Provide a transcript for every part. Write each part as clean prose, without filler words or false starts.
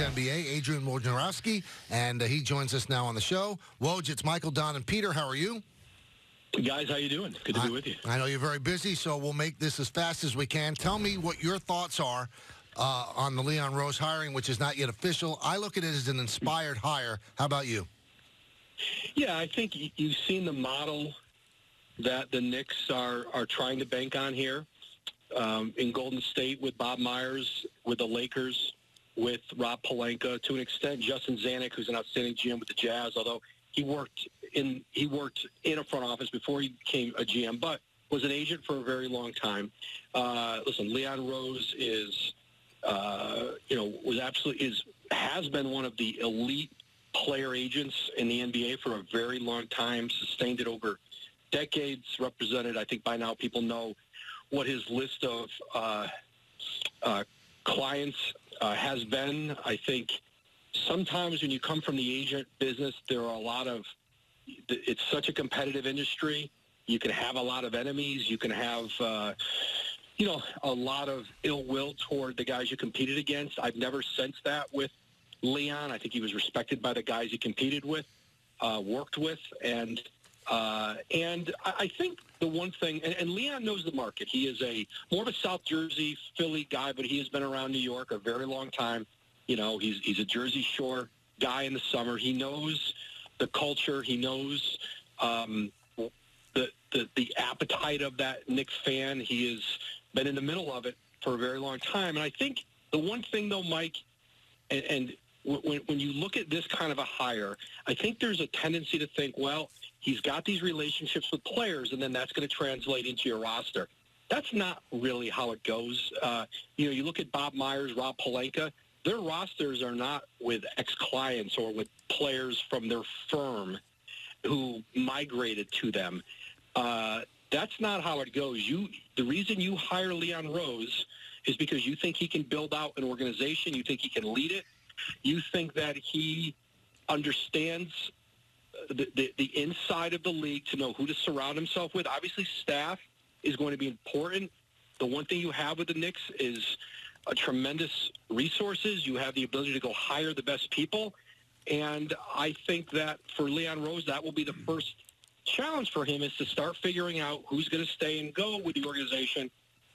Rockies NBA, Adrian Wojnarowski, and he joins us now on the show. Woj, it's Michael, Don, and Peter. How are you? Guys, how you doing? Good to be with you. I know you're very busy, so we'll make this as fast as we can. Tell me what your thoughts are on the Leon Rose hiring, which is not yet official. I look at it as an inspired hire. How about you? Yeah, I think you've seen the model that the Knicks are trying to bank on here in Golden State with Bob Myers, with the Lakers, with Rob Pelinka, to an extent Justin Zanik, who's an outstanding GM with the Jazz, although he worked in a front office before he became a GM, but was an agent for a very long time. Listen, Leon Rose has been one of the elite player agents in the NBA for a very long time, sustained it over decades, represented, I think by now people know what his list of clients has been. I think sometimes when you come from the agent business, there are a lot of, it's such a competitive industry. You can have a lot of enemies. You can have, a lot of ill will toward the guys you competed against. I've never sensed that with Leon. I think he was respected by the guys he competed with, worked with, and I think the one thing, and Leon knows the market. He is more of a South Jersey, Philly guy, but he has been around New York a very long time. You know, he's a Jersey Shore guy in the summer. He knows the culture. He knows the appetite of that Knicks fan. He has been in the middle of it for a very long time. And I think the one thing, though, Mike, and when you look at this kind of a hire, I think there's a tendency to think, well, he's got these relationships with players, and then that's going to translate into your roster. That's not really how it goes. You look at Bob Myers, Rob Pelinka, their rosters are not with ex-clients or with players from their firm who migrated to them. That's not how it goes. The reason you hire Leon Rose is because you think he can build out an organization. You think he can lead it. You think that he understands the inside of the league to know who to surround himself with. Obviously, staff is going to be important. The one thing you have with the Knicks is tremendous resources. You have the ability to go hire the best people. And I think that for Leon Rose, that will be the first challenge for him, is to start figuring out who's going to stay and go with the organization,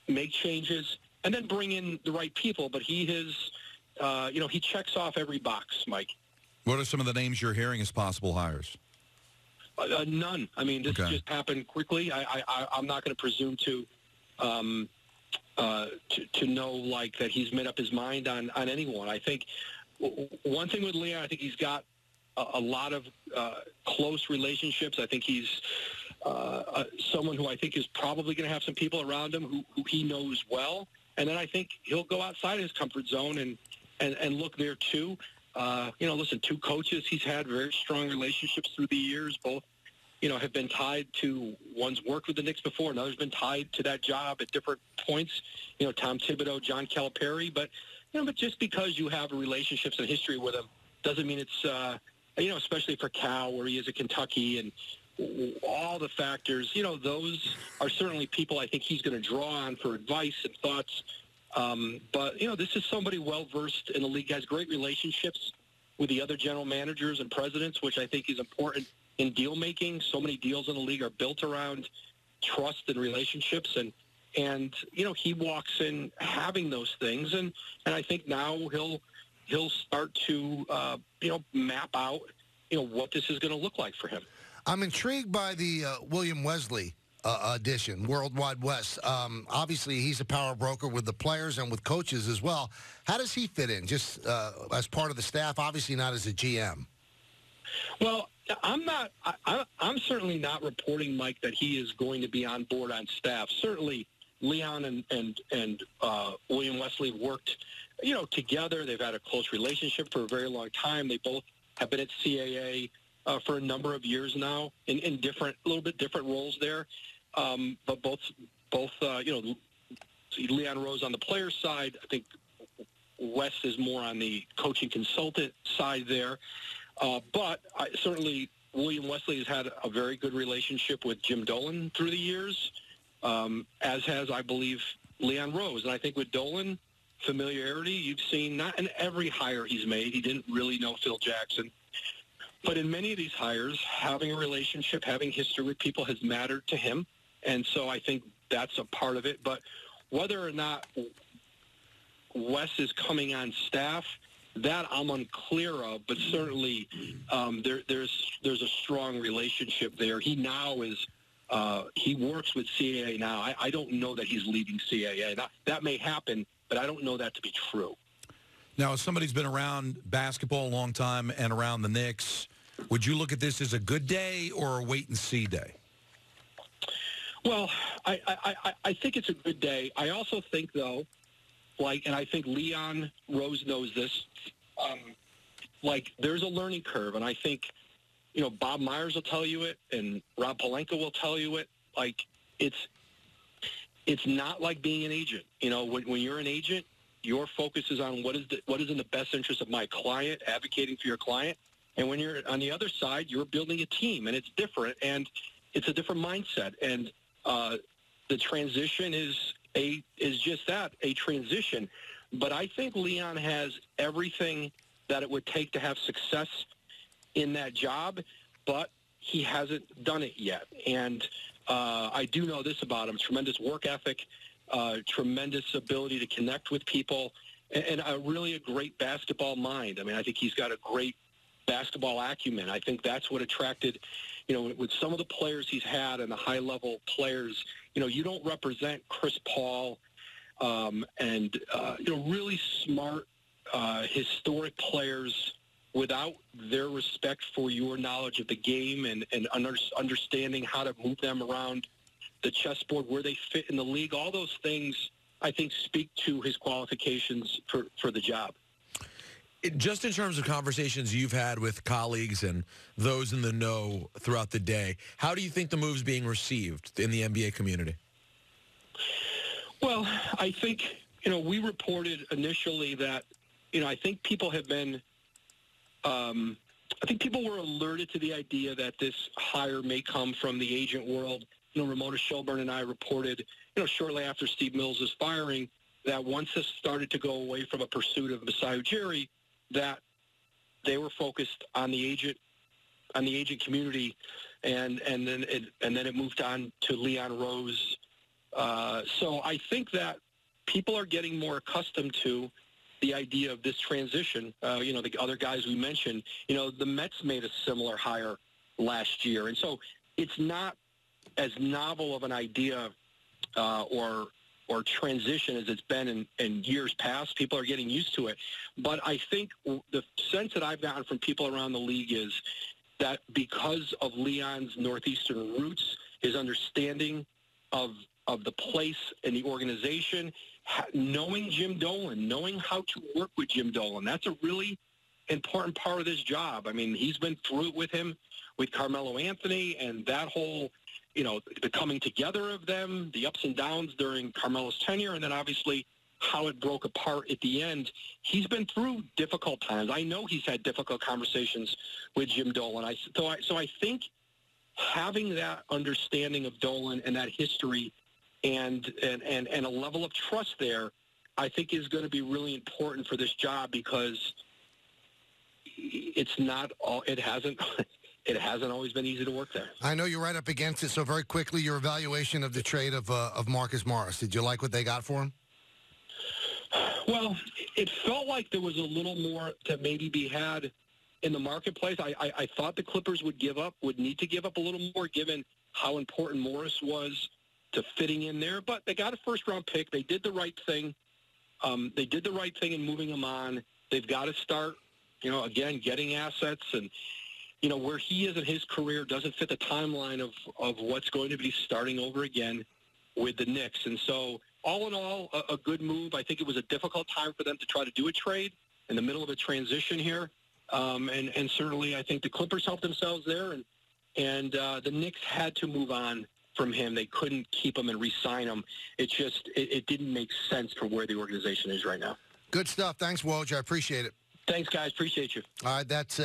make changes, and then bring in the right people. But he has... he checks off every box, Mike. What are some of the names you're hearing as possible hires? None. I mean, this just happened quickly. I'm not going to presume to know, like, that he's made up his mind on anyone. I think one thing with Leon, I think he's got a lot of close relationships. I think he's someone who I think is probably going to have some people around him who he knows well. And then I think he'll go outside his comfort zone and look there, too. Listen, two coaches he's had very strong relationships through the years. Both, have been tied to, one's worked with the Knicks before, another's been tied to that job at different points. Tom Thibodeau, John Calipari. But, but just because you have relationships and history with him doesn't mean it's, especially for Cal, where he is at Kentucky, and all the factors, those are certainly people I think he's going to draw on for advice and thoughts. But this is somebody well-versed in the league, has great relationships with the other general managers and presidents, which I think is important in deal-making. So many deals in the league are built around trust and relationships, and he walks in having those things. And I think now he'll start to, map out, what this is going to look like for him. I'm intrigued by the William Wesley edition, World Wide West. Obviously, he's a power broker with the players and with coaches as well. How does he fit in, just as part of the staff, obviously not as a GM? Well, I'm certainly not reporting, Mike, that he is going to be on board on staff. Certainly, Leon and William Wesley worked, together. They've had a close relationship for a very long time. They both have been at CAA for a number of years now, in a little bit different roles there, but both Leon Rose on the player side, I think West is more on the coaching consultant side there, but certainly William Wesley has had a very good relationship with Jim Dolan through the years, as has, I believe, Leon Rose, and I think with Dolan, familiarity. You've seen, not in every hire he's made, he didn't really know Phil Jackson, but in many of these hires, having a relationship, having history with people has mattered to him. And so I think that's a part of it. But whether or not Wes is coming on staff, that I'm unclear of, but certainly there's a strong relationship there. He now is he works with CAA now. I don't know that he's leaving CAA. That may happen, but I don't know that to be true. Now, if somebody's been around basketball a long time and around the Knicks, would you look at this as a good day or a wait-and-see day? Well, I think it's a good day. I also think, though, and I think Leon Rose knows this, there's a learning curve. And I think, Bob Myers will tell you it, and Rob Pelinka will tell you it. It's not like being an agent. When you're an agent, your focus is on what is in the best interest of my client, advocating for your client. And when you're on the other side, you're building a team, and it's different, and it's a different mindset. And the transition is just that, a transition. But I think Leon has everything that it would take to have success in that job, but he hasn't done it yet. And I do know this about him: tremendous work ethic, tremendous ability to connect with people, and really a great basketball mind. I mean, I think he's got a great basketball acumen. I think that's what attracted, with some of the players he's had and the high-level players, you don't represent Chris Paul really smart, historic players without their respect for your knowledge of the game and understanding how to move them around the chessboard, where they fit in the league. All those things, I think, speak to his qualifications for the job. Just in terms of conversations you've had with colleagues and those in the know throughout the day, how do you think the move's being received in the NBA community? Well, I think, we reported initially that, I think people have been, I think people were alerted to the idea that this hire may come from the agent world. Ramona Shelburne and I reported, shortly after Steve Mills' firing, that once this started to go away from a pursuit of Masai Ujiri, that they were focused on the agent, community, and then it moved on to Leon Rose. So I think that people are getting more accustomed to the idea of this transition. The other guys we mentioned, the Mets made a similar hire last year, and so it's not as novel of an idea or transition as it's been in years past. People are getting used to it. But I think the sense that I've gotten from people around the league is that because of Leon's Northeastern roots, his understanding of the place and the organization, knowing Jim Dolan, knowing how to work with Jim Dolan, that's a really important part of this job. I mean, he's been through it with him, with Carmelo Anthony, and that whole, the coming together of them, the ups and downs during Carmelo's tenure, and then obviously how it broke apart at the end. He's been through difficult times. I know he's had difficult conversations with Jim Dolan. So I think having that understanding of Dolan and that history and a level of trust there, I think is going to be really important for this job, because it hasn't always been easy to work there. I know you're right up against it, so very quickly, your evaluation of the trade of Marcus Morris. Did you like what they got for him? Well, it felt like there was a little more to maybe be had in the marketplace. I thought the Clippers would need to give up a little more, given how important Morris was to fitting in there. But they got a first-round pick. They did the right thing. They did the right thing in moving him on. They've got to start, again, getting assets, and where he is in his career doesn't fit the timeline of what's going to be starting over again with the Knicks. And so, all in all, a good move. I think it was a difficult time for them to try to do a trade in the middle of a transition here. And certainly, I think the Clippers helped themselves there. And the Knicks had to move on from him. They couldn't keep him and re-sign him. It didn't make sense for where the organization is right now. Good stuff. Thanks, Woj. I appreciate it. Thanks, guys. Appreciate you. All right, that's